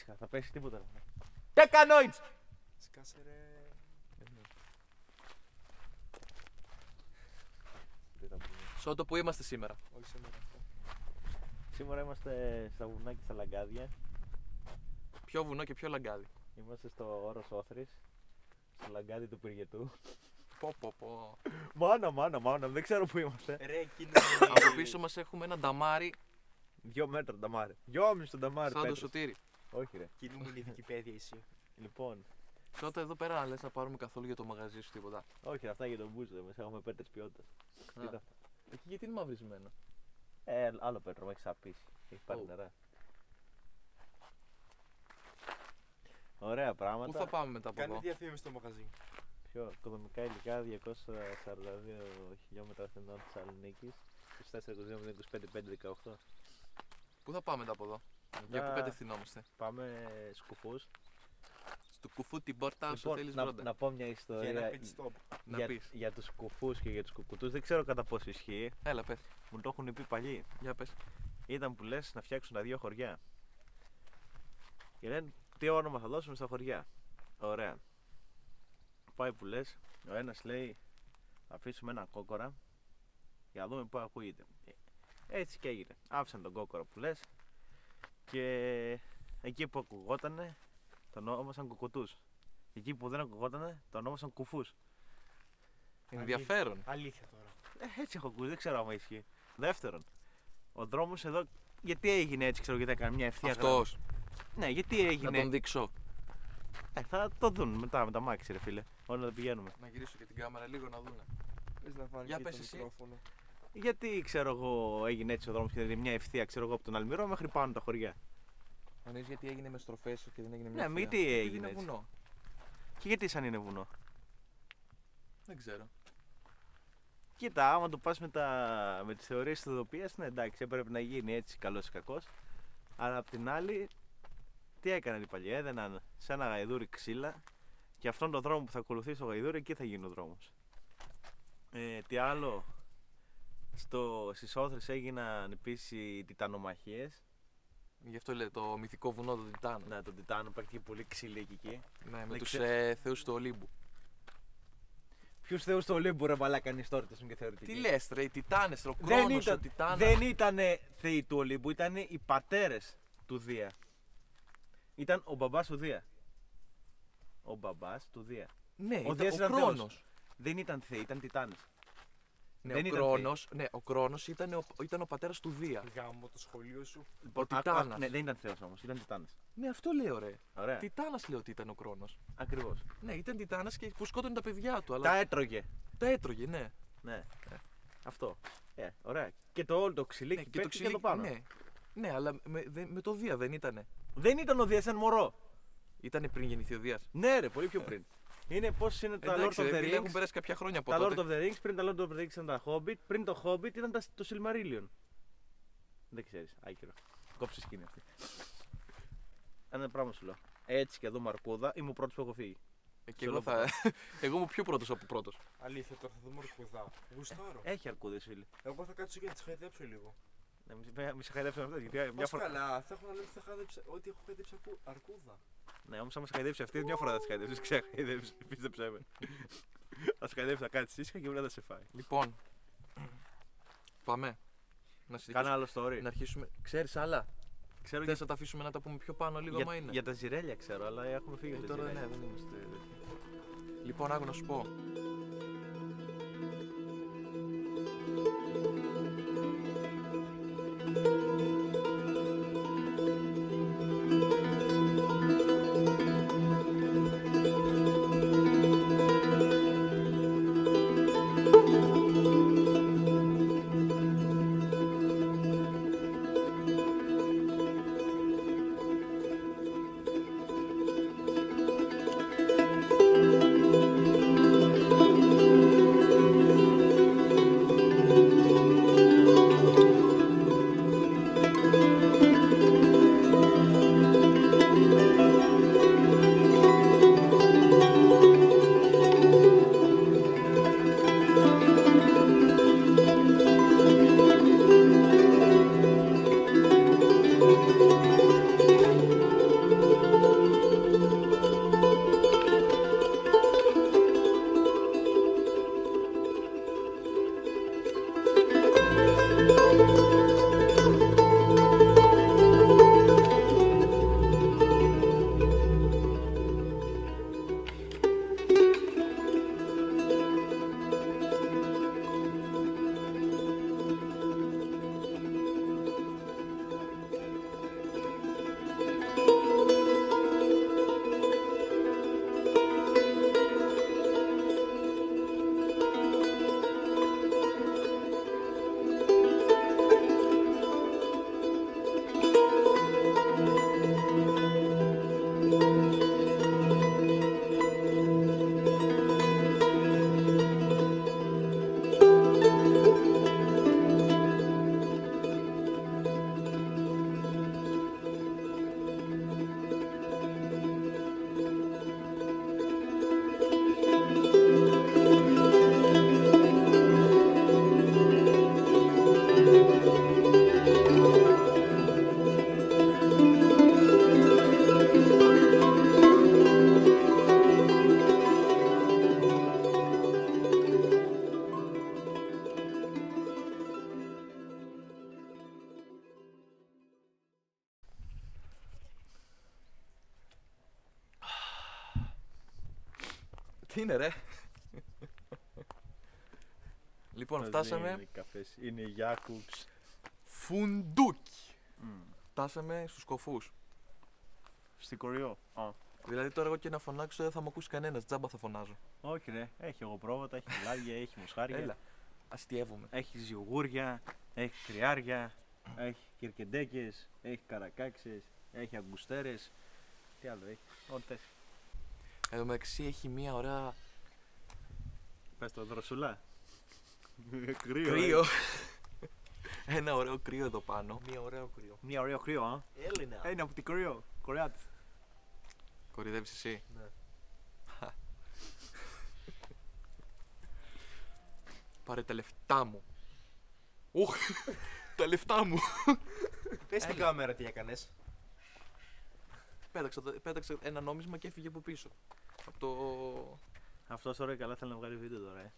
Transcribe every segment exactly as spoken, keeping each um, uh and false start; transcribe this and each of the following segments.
ήσυχα, θα πέσει τίποτα. Τεκανόιτς! Σκάσε ρε... Σώτο, που είμαστε σήμερα? Όχι σήμερα. Σήμερα είμαστε στα βουνά και στα λαγκάδια. Ποιο βουνό και ποιο λαγκάδι? Είμαστε στο όρος Όθρης, στο λαγκάδι του Πυργετού. Πω πω πω. Μάνα, μάνα, μάνα, δεν ξέρω που είμαστε. Ρε, από πίσω μας έχουμε ένα νταμάρι. Δυο μέτρα νταμάρι. Δυόμισι νταμάρι. Σαν το σωτήρι. Όχι ρε. Κινούμουν η Wikipedia εσύ. Λοιπόν. Τότε εδώ πέρα λες να πάρουμε καθόλου για το μαγαζί σου τίποτα? Όχι, αυτά για τον μπούζο, εμείς έχουμε πέτρες ποιότητας. Κοίτα. Εκεί γιατί είναι μαυρισμένο? Ε, άλλο πέτρο, με έχει σαπίσει. Έχει πάρει νερά. Ωραία πράγματα. Πού θα πάμε μετά από εδώ? Κάνε διαφήμιση στο μαγαζί. Ποιο? Οικονομικά υλικά διακόσια σαράντα δύο χιλιόμετρα Αθηνών Θεσσαλονίκης. είκοσι τέσσερα είκοσι δύο είκοσι πέντε πεντακόσια δεκαοκτώ. Πού θα πάμε μετά από εδώ? Για πού κατευθυνόμαστε? Πάμε στους κουφούς. Του κουφού την πόρτα, όσο θέλεις πρώτα. Να πω μια ιστορία για τους κουφούς και για τους κουκουτούς. Δεν ξέρω κατά πόσο ισχύει. Έλα, πες. Μου το έχουν πει παλιοί. Για πες. Ήταν που λες να φτιάξουν τα δύο χωριά. Και λένε τι όνομα θα δώσουμε στα χωριά. Ωραία. Πάει που λες, ο ένας λέει θα αφήσουμε ένα κόκορα για να δούμε πού ακούγεται. Έτσι και έγινε. Άφησαν τον κόκορα που λες και εκεί που ακουγότανε τον ονόμασαν κουκουτούς. Εκεί που δεν ακουγότανε, τον ονόμασαν κουφούς. Ενδιαφέρον. Αλήθεια τώρα. Ε, έτσι έχω ακούσει, δεν ξέρω άμα ισχύει. Δεύτερον, ο δρόμος εδώ, γιατί έγινε έτσι, ξέρω, γιατί έκανε μια ευθεία αυτός γραμμή. Ναι, γιατί έγινε. Να τον δείξω. Ε, θα το δουν μετά με τα μάξι, ρε φίλε. Όλοι να πηγαίνουμε. Να γυρίσω και την κάμερα λίγο να δούνε. Πες να φάνε για και το μικρόφωνο. Γιατί ξέρω εγώ έγινε έτσι ο δρόμος και μια ευθεία, ξέρω εγώ, από τον Αλμυρό μέχρι πάνω τα χωριά. Εννοείς γιατί έγινε με στροφές και δεν έγινε με ευθεία? Ναι, γιατί έγινε γιατί είναι έτσι. Βουνό. Και γιατί σαν είναι βουνό? Δεν ξέρω. Κοίτα, άμα το πας με, τα... με τις θεωρίες της οδοποιίας, ναι εντάξει, έπρεπε να γίνει έτσι καλός ή κακός. Αλλά απ' την άλλη, τι έκαναν οι παλιοί? Έδαιναν σε ένα γαϊδούρι ξύλα και αυτόν τον δρόμο που θα ακολουθεί στο γαϊδούρι, εκεί θα γίνει ο δρόμος. Ε, τι άλλο, στο... στις Όθρες έγιναν επίσης οι Τιτανομαχίες. Γι' αυτό λέει το μυθικό βουνό των Τιτάνων. Ναι, τον Τιτάνο, υπάρχει και πολύ ξύλι εκεί. Ναι, με τους ε, θεούς του Ολύμπου. Ποιους θεούς του Ολύμπου ρε μαλάκα, είναι ιστορικές και θεωρητικές. Τι λες ρε, οι Τιτάνες, ο Κρόνος, ο Τιτάνας. Δεν ήτανε θεοί του Ολύμπου, ήτανε οι πατέρες του Δία. Ήταν ο μπαμπάς του Δία. Ο μπαμπάς του Δία. Ναι, ο, ήταν, ο, ο Κρόνος. Δεν ήταν θεοί, ήταν Τιτάνες. Ναι, δεν ο Κρόνος, ναι, ο Κρόνος ήταν ο, ήταν ο πατέρας του Δία. Γάμο το σχολείο σου. Ο Τιτάνας. Ναι, δεν ήταν θεός όμως, ήταν Τιτάνας. Ναι, αυτό λέω ρε. Ωραία. Τιτάνας λέω ότι ήταν ο Κρόνος. Ακριβώς. Ναι, ήταν Τιτάνας και που σκότωνε τα παιδιά του. Αλλά... τα έτρωγε. Τα έτρωγε, ναι. Ναι. Ε. Αυτό. Ε, ωραία. Και το όλο το ξυλίκι ναι, και το ξυλίκι πάνω. Ναι. Ναι, αλλά με, δε, με το Δία δεν ήτανε. Δεν ήταν ο Δίας, ήταν μωρό. Ήτανε πριν γεννηθεί ο Δίας. Ναι, ρε, πολύ πιο πριν. Είναι πώς είναι τα Lord of the Rings. Έχουν περάσει κάποια χρόνια από τα τότε. Lord of the Rings, πριν τα Lord of the Rings ήταν τα Hobbit, πριν το Hobbit ήταν τα, το Silmarillion. Δεν ξέρεις, άκυρο. Κόψε σκηνή αυτή. Ένα πράγμα σου λέω. Έτσι και εδώ με αρκούδα, είμαι ο πρώτος που έχω φύγει. Ε, και εγώ, θα... εγώ είμαι πιο πρώτος από πρώτος. Αλήθεια, τώρα θα δούμε αρκούδα. Γουστάρω. Έχει αρκούδες, φίλοι. Εγώ θα κάτσω και να τις χαϊδέψω λίγο. Ναι, μη σε χαϊδέψω αυτές, γιατί μια φορά. Καλά, θα έχω να λέω ότι θα χαϊδέψω ό,τι έχω χαϊδέψει αρκούδα. Ναι, όμως άμα σε χαϊδέψει αυτή, μια φορά θα σε χαϊδέψει. Ξεχαϊδέψει, πίστεψέ με. Θα σε χαϊδέψει, θα κάτσεις ήσυχα και μετά θα σε φάει. Λοιπόν, πάμε. Να κάνε άλλο story. Να αρχίσουμε. Ξέρεις άλλα. Ξέρω θες και... να τα αφήσουμε να τα πούμε πιο πάνω λίγο, για, μα είναι. Για τα ζιρέλια ξέρω, αλλά έχουμε φύγει από ε, τα τώρα, ζιρέλια. Ναι, δεν είμαστε... Λοιπόν, άκου να σου πω. Thank you. Τι είναι ρε. Λοιπόν, φτάσαμε. Είναι οι Γιάκουμπς. Φουντούκι. Φτάσαμε στους Κοφούς. Στη Κοριό. Δηλαδή τώρα εγώ και να φωνάξω δεν θα μου ακούσει κανένας, τζάμπα θα φωνάζω. Όχι ρε, έχει εγώ πρόβατα, έχει λάδια, έχει μοσχάρια. Έλα, αστιεύουμε. Έχει ζιουγούρια, έχει κρυάρια, έχει κερκεντέκες, έχει καρακάξες, έχει αγκουστέρες. Τι άλλο έχει, ό,τι θες. Εδώ μεταξύ έχει μία ωραία... Πες το δροσουλά. Κρύο. κρύο. Ένα ωραίο κρύο εδώ πάνω. Μία ωραίο κρύο. Μία ωραίο κρύο, α. Έλληνα. Έλληνα από την Κοριό. Κορεάτη. Κορυδεύεις εσύ. Ναι. Πάρε τα λεφτά μου. Οχ, τα λεφτά μου. Πες την κάμερα τι έκανες. Πέταξε, πέταξε ένα νόμισμα και έφυγε από πίσω. Από το... Αυτός ωραία καλά θέλει να βγάλει βίντεο τώρα. Ε.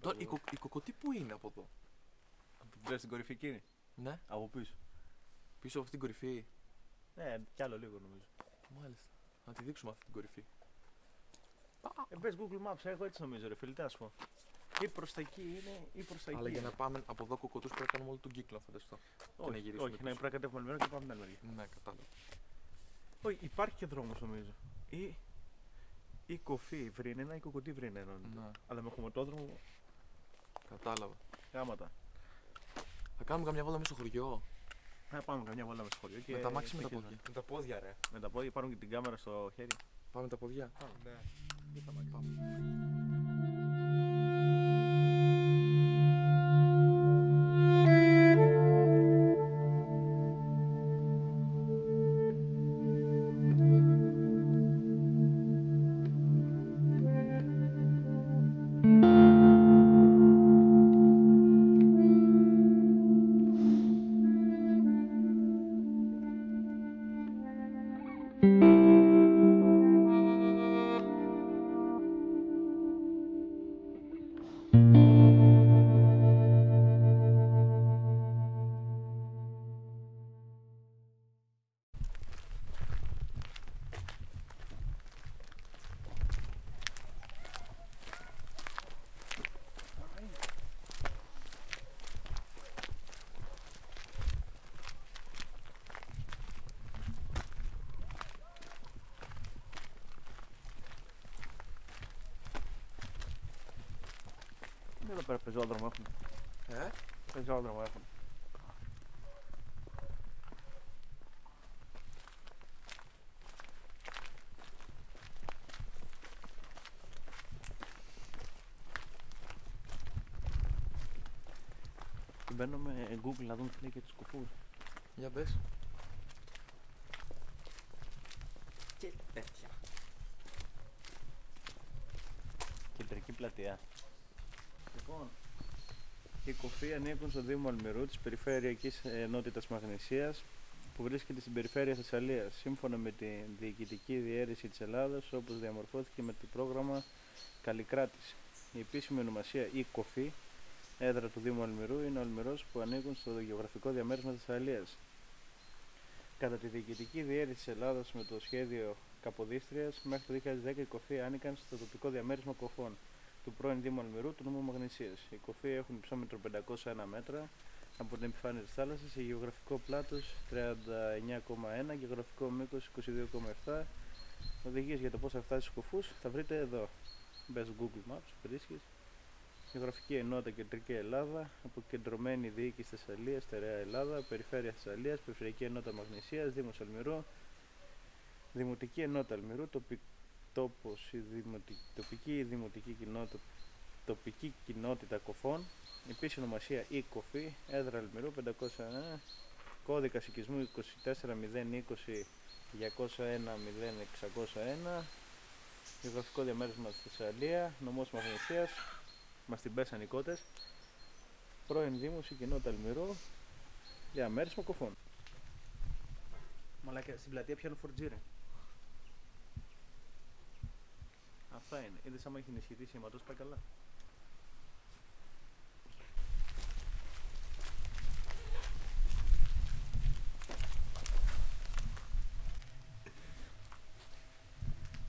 Τώρα, η, κο, η κοκοτή που είναι από εδώ. Από την πλέον στην κορυφή εκείνη. Ναι. Από πίσω. Πίσω από αυτή την κορυφή. Ναι, κι άλλο λίγο νομίζω. Μάλιστα. Να τη δείξουμε αυτή την κορυφή. Ε, πες Google Maps, έχω έτσι νομίζω ρε φίλε, τι να σου πω. Ή προς τα εκεί είναι, ή προς τα εκεί. Αλλά για να πάμε από εδώ κοκοτούς πρέπει να κάνουμε όλο τον κύκλο, φανταστώ. Όχι, να γυρίσουμε, όχι, ναι, πρέπει να κατεύουμε ολυμένο και πάμε την άλλη μεριά. Ναι, κατάλαβα. Όχι, υπάρχει και δρόμος νομίζω. Ή, ή κοφή βρίνε ένα, ή κοκοτή βρίνε ένα. Ναι. Αλλά με χωματόδρομο. Κατάλαβα. Γάματα. Θα κάνουμε καμιά βόλτα μέσα στο χωριό. Θα πάμε καμιά βόλτα μέσα στο χωριό και... Με τα μάξι, με τα πόδια. Με τα πόδια ρε. Με τα πόδια, πάρουν και την κάμερα στο χέρι. Πάμε τα ποδιά. Πάμε. Ναι. Πάμε. Δεν πέρα πεζόδρομο έχουμε. Ε? Πεζόδρομο έχουμε. Μπαίνω με Google να δούμε τι λέει και τους κοφούς. Για μπες. Και τέτοια. Κεντρική πλατεία. Λοιπόν, οι κοφοί ανήκουν στο Δήμο Αλμυρού της Περιφερειακής Ενότητας Μαγνησίας που βρίσκεται στην περιφέρεια Θεσσαλίας, σύμφωνα με τη διοικητική διαίρεση της Ελλάδος όπως διαμορφώθηκε με το πρόγραμμα Καλλικράτης. Η επίσημη ονομασία ή κοφή, έδρα του Δήμου Αλμυρού, είναι ο Αλμυρός που ανήκουν στο γεωγραφικό διαμέρισμα Θεσσαλίας. Κατά τη διοικητική διαίρεση της Ελλάδος με το σχέδιο Καποδίστριας, μέχρι το δύο χιλιάδες δέκα οι κοφοί άνοικαν στο τοπικό διαμέρισμα κοφών του πρώην Δήμου Αλμυρού του νομού Μαγνησίας. Οι κοφοί έχουν υψόμετρο πεντακόσια ένα μέτρα από την επιφάνεια της θάλασσας σε γεωγραφικό πλάτος τριάντα εννιά κόμμα ένα, γεωγραφικό μήκος είκοσι δύο κόμμα επτά. Οδηγίες για το πώς θα φτάσεις στους κοφούς θα βρείτε εδώ. Μπες Google Maps, βρίσκεις. Γεωγραφική ενότητα Κεντρική Ελλάδα, αποκεντρωμένη διοίκηση Θεσσαλίας, στερεά Ελλάδα, περιφέρεια Θεσσαλίας, περιφερειακή ενότητα Μαγνησίας, Δήμος Αλμυρού, Δημοτική ενότητα Αλμυρού, τοπική. Τόπος, η δημοτική, τοπική, η δημοτική κοινότητα, τοπική κοινότητα κοφών, επίσημη ονομασία ή κοφή, έδρα Αλμυρού πεντακόσια ένα, κώδικα οικισμού είκοσι τέσσερα μηδέν είκοσι διακόσια ένα μηδέν εξακόσια ένα, γεωγραφικό διαμέρισμα στη Θεσσαλία, νομός Μαγνησίας, μας την πέσαν οι κότες, πρώην Δήμος, η κοινότητα Αλμυρού, διαμέρισμα κοφών. Μαλάκα, στην πλατεία πιάνω φορτζήρε. Αυτά είναι. Είδες άμα έχει ενισχυθεί σηματός πάει καλά.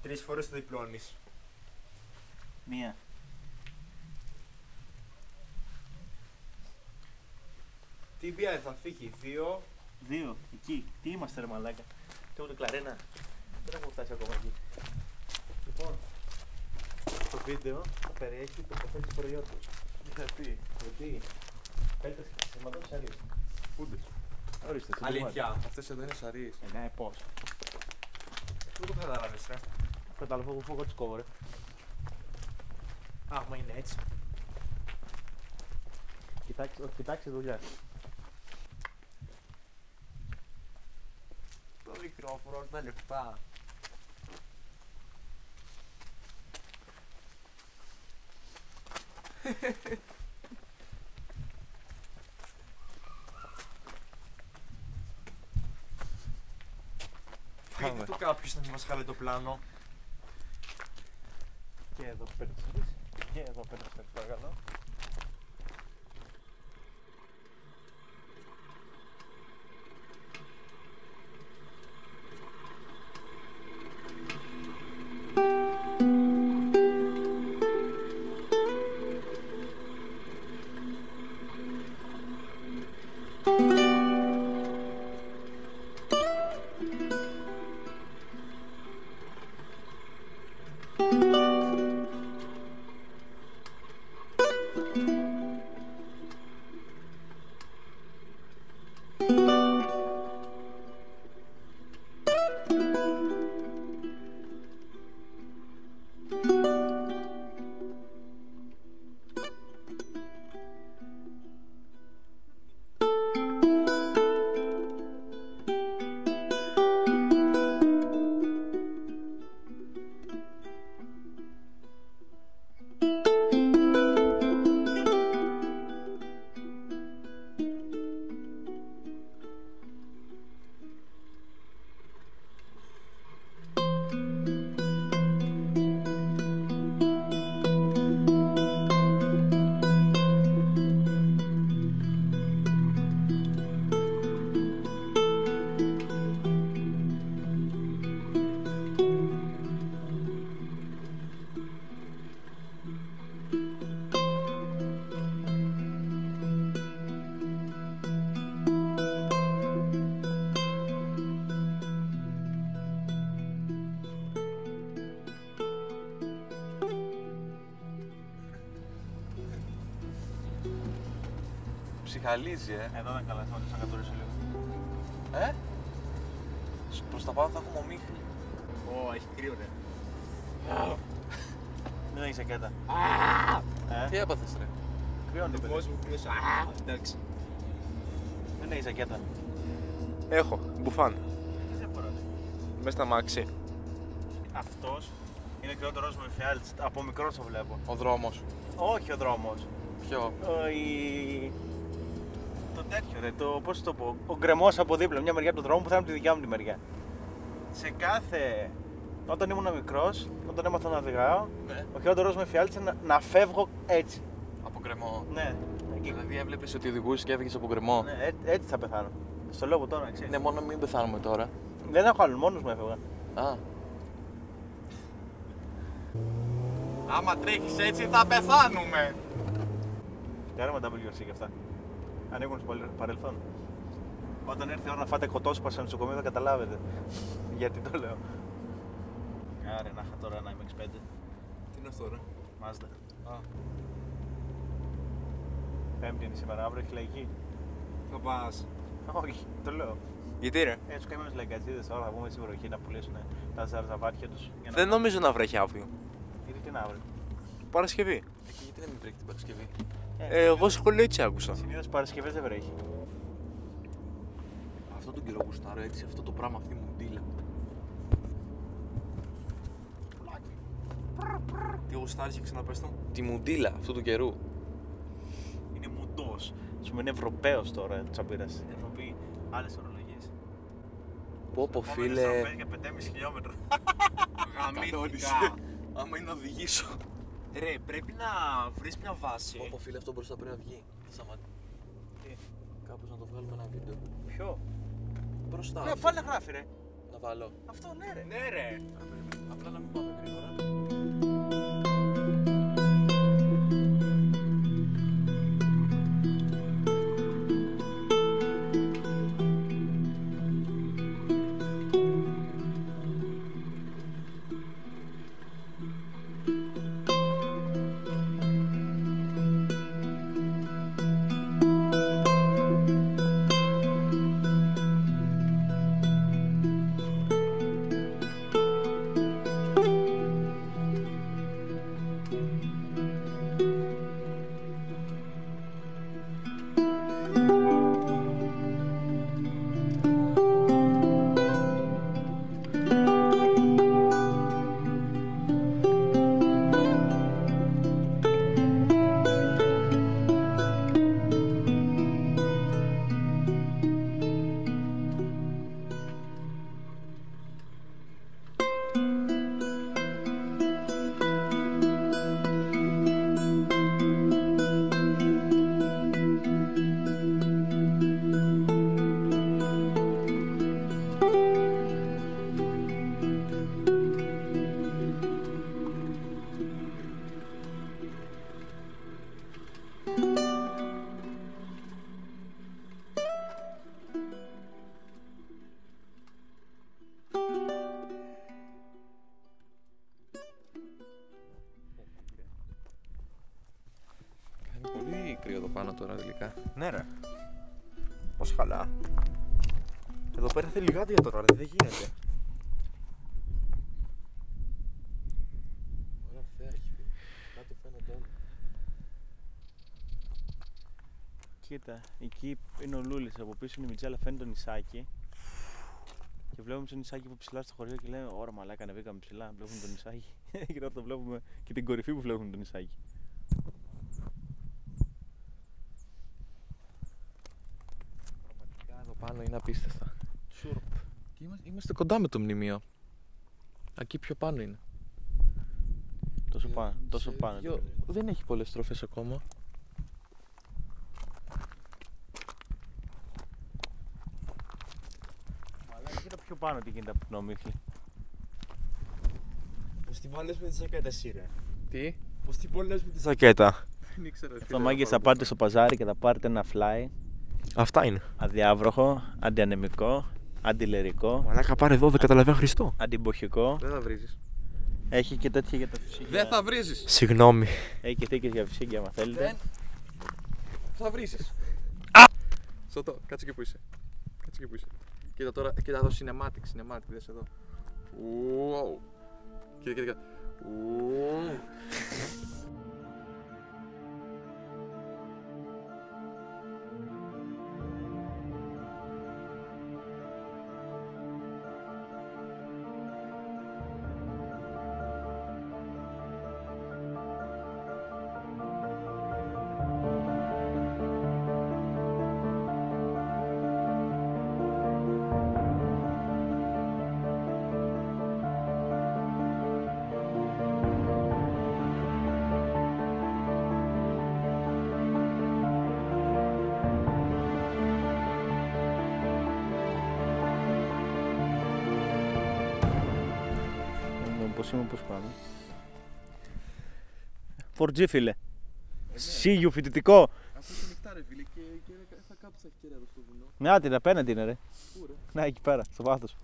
Τρεις φορές το διπλώνεις. Μία. Τι μπία θα φύγει, δύο. Δύο, εκεί. Τι είμαστε ρε μαλάκα. Τι μου το κλαρένα. Δεν έχουμε φτάσει ακόμα εκεί. Λοιπόν, το βίντεο θα περιέχει το καφέ του προϊόντος. Τι θα πει. Γιατί. Πέτρες και σημαντών σαρίες. Πούντες. Ορίστε. Αλήθεια. Αυτές εδώ είναι σαρίες. Ε, ναι, πώς. Δεν το καταλάβεις ρε. Καταλαβαίνω εγώ φόγκο της κόβω ρε. Αχ, μα είναι έτσι. Κοιτάξτε δουλειά. Το μικρόφωνο, τα λεπτά. Πείτε του κάποιος να μην μας χάλε το πλάνο. Και εδώ πέρασες. Και εδώ πέρασες, παρακαλώ. Ψυχαλίζει, ε. Εδώ δεν καλά, θέλω να κατουρίσω λίγο. Ε? Προς τα πάνω θα έχουμε ομίχλη. Ω, έχει κρύο, ρε. Μην έχεις ακέτα. Τι έπαθες, ρε. Κρυώνει, παιδί. Το κόσμο που πήρες. Εντάξει. Μην έχεις ακέτα. Έχω, μπουφάν. Τι σε φοράς. Μες στα μάξι. Αυτός είναι κρυότερος με φιάλτς. Από μικρός το βλέπω. Ο δρόμος. Όχι ο δρόμος. Ποιο? Το τέτοιο ρε, το, πώς το πω, ο γκρεμός από δίπλα, μια μεριά από τον δρόμο που θα είναι από τη δικιά μου τη μεριά. Σε κάθε... Όταν ήμουν μικρός, όταν έμαθα να οδηγάω, ναι. Ο χειρότερος με φιάλτησε να, να φεύγω έτσι. Από γκρεμό. Ναι. Εκεί. Δηλαδή έβλεπες ότι οδηγούσες και έφυγες από γκρεμό. Ναι, έτσι θα πεθάνω. Στο λόγο τώρα, ξέρεις. Ναι, μόνο μην πεθάνουμε τώρα. Δεν έχω άλλον, μόνος μου έφευγα. Α. Άμα τρέχεις έτσι θα πεθάνουμε. Τι άρεμα ντάμπλγιου αρ σι και αυτά. Ανοίγουν στο παρελθόν. Όταν έρθει η ώρα να φάτε κοτόσπα σε νοσοκομείο θα καταλάβετε. Γιατί το λέω. Άρα να είχα τώρα ένα εμ εξ πέντε. Τι είναι αυτό ρε. Mazda. Α. Πέμπτη είναι σήμερα, αύριο έχει λαϊκή. Θα πας. Όχι, το λέω. Γιατί ρε. Ε, τους καημένους λαϊκατζίδες τώρα θα βγούμε στη βροχή να πουλήσουν τα ζαρζαβάτια τους. Για να... Δεν νομίζω να βρέχει αύριο. Γιατί την αύριο. Παρασκευή. Ε, και γιατί δεν με βρέχει την Παρασκευή. Ε, εγώ σχολείο έτσι άκουσα. Συνήθως Παρασκευές δεν βρέχει. Αυτό τον καιρό γουστάρω έτσι, αυτό το πράγμα αυτή μου ντύλα. Τι γουστάρεις και ξαναπες το. Τη μουντίλα αυτού του καιρού. Είναι μουντός. Ας πούμε είναι Ευρωπαίος τώρα τσαμπίρας. Ευρωπαίοι άλλες ορολογίες. Πω πω φίλε. Επόμενες τροπές για πεντέμισι χιλιόμετρα. Γαμήθηκα. Άμα είναι να οδηγήσω. Ρε, πρέπει να βρεις μια βάση. Όπο φίλε, αυτό μπροστά πρέπει να βγει. Σταματή. Τι. Κάπως να το βγάλουμε ένα βίντεο. Ποιο? Μπροστά. Ναι, πάλι να γράφει ρε. να βάλω. Αυτό ναι ρε. Ναι ρε. Απλά να μην πάμε γρήγορα. Ναι ρε, πως χαλά. Εδώ πέρα θέλει γάντια τώρα, δεν γίνεται. Ωραία θέα έχει πει, κάτι φαίνεται όλο. Κοίτα, εκεί είναι ο Λούλης, από πίσω είναι η Μιτζέλα, φαίνεται το νησάκι. Και βλέπουμε το νησάκι που ψηλά στο χωριό και λέμε «Ωρα μαλάκα, ανεβήκαμε ψηλά, βλέπουμε το νησάκι». Και τώρα το βλέπουμε και την κορυφή που βλέπουμε το νησάκι. Πάνω είναι απίστευτα. Σουρπ. Είμαστε κοντά με το μνημείο. Εκεί πιο πάνω είναι. Τόσο πάνω. Τόσο πάνω δύο... Δεν έχει πολλές στροφές ακόμα. Αλλά κοίτα πιο πάνω τι γίνεται από την ομίχλη. Πώς την βάλες με τη ζακέτα εσύ ρε. Τι? Πώς την βάλες με τη ζακέτα. Δεν ήξερα. Αυτό μάγκες θα πάτε στο παζάρι και θα πάρετε ένα φλάι. Αυτά είναι. Αδιάβροχο, αντιανεμικό, αντιλερικό. Μαλάκα πάρε εδώ, δεν καταλαβαίνω Χριστό. Αντιμποχικό. Δεν θα βρίζεις. Έχει και τέτοια για τα φυσίγια. Δεν θα βρίζεις. Συγγνώμη. Έχει και τέτοια για φυσίγια, άμα θέλετε. Δεν θα βρίζεις. Α! Σωτό, κάτσε και που είσαι. Κάτσε και που είσαι. Κοίτα τώρα, κοίτα εδώ, cinematic, cinematic, δες εδώ. Wow. Κοίτα, κοίτα, κοίτα. Wow. Πώς πάμε. φορ τζι φίλε. Σίγιου φοιτητικό. Αυτό είναι νυχτά ρε φίλε και θα κάπου θα έχει στο βουνό. Να την απέναντι είναι ρε. Να εκεί πέρα στο βάθος.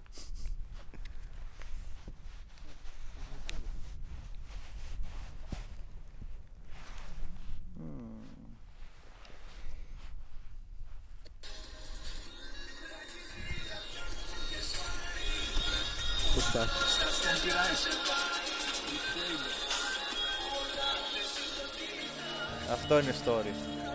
Αυτό είναι story.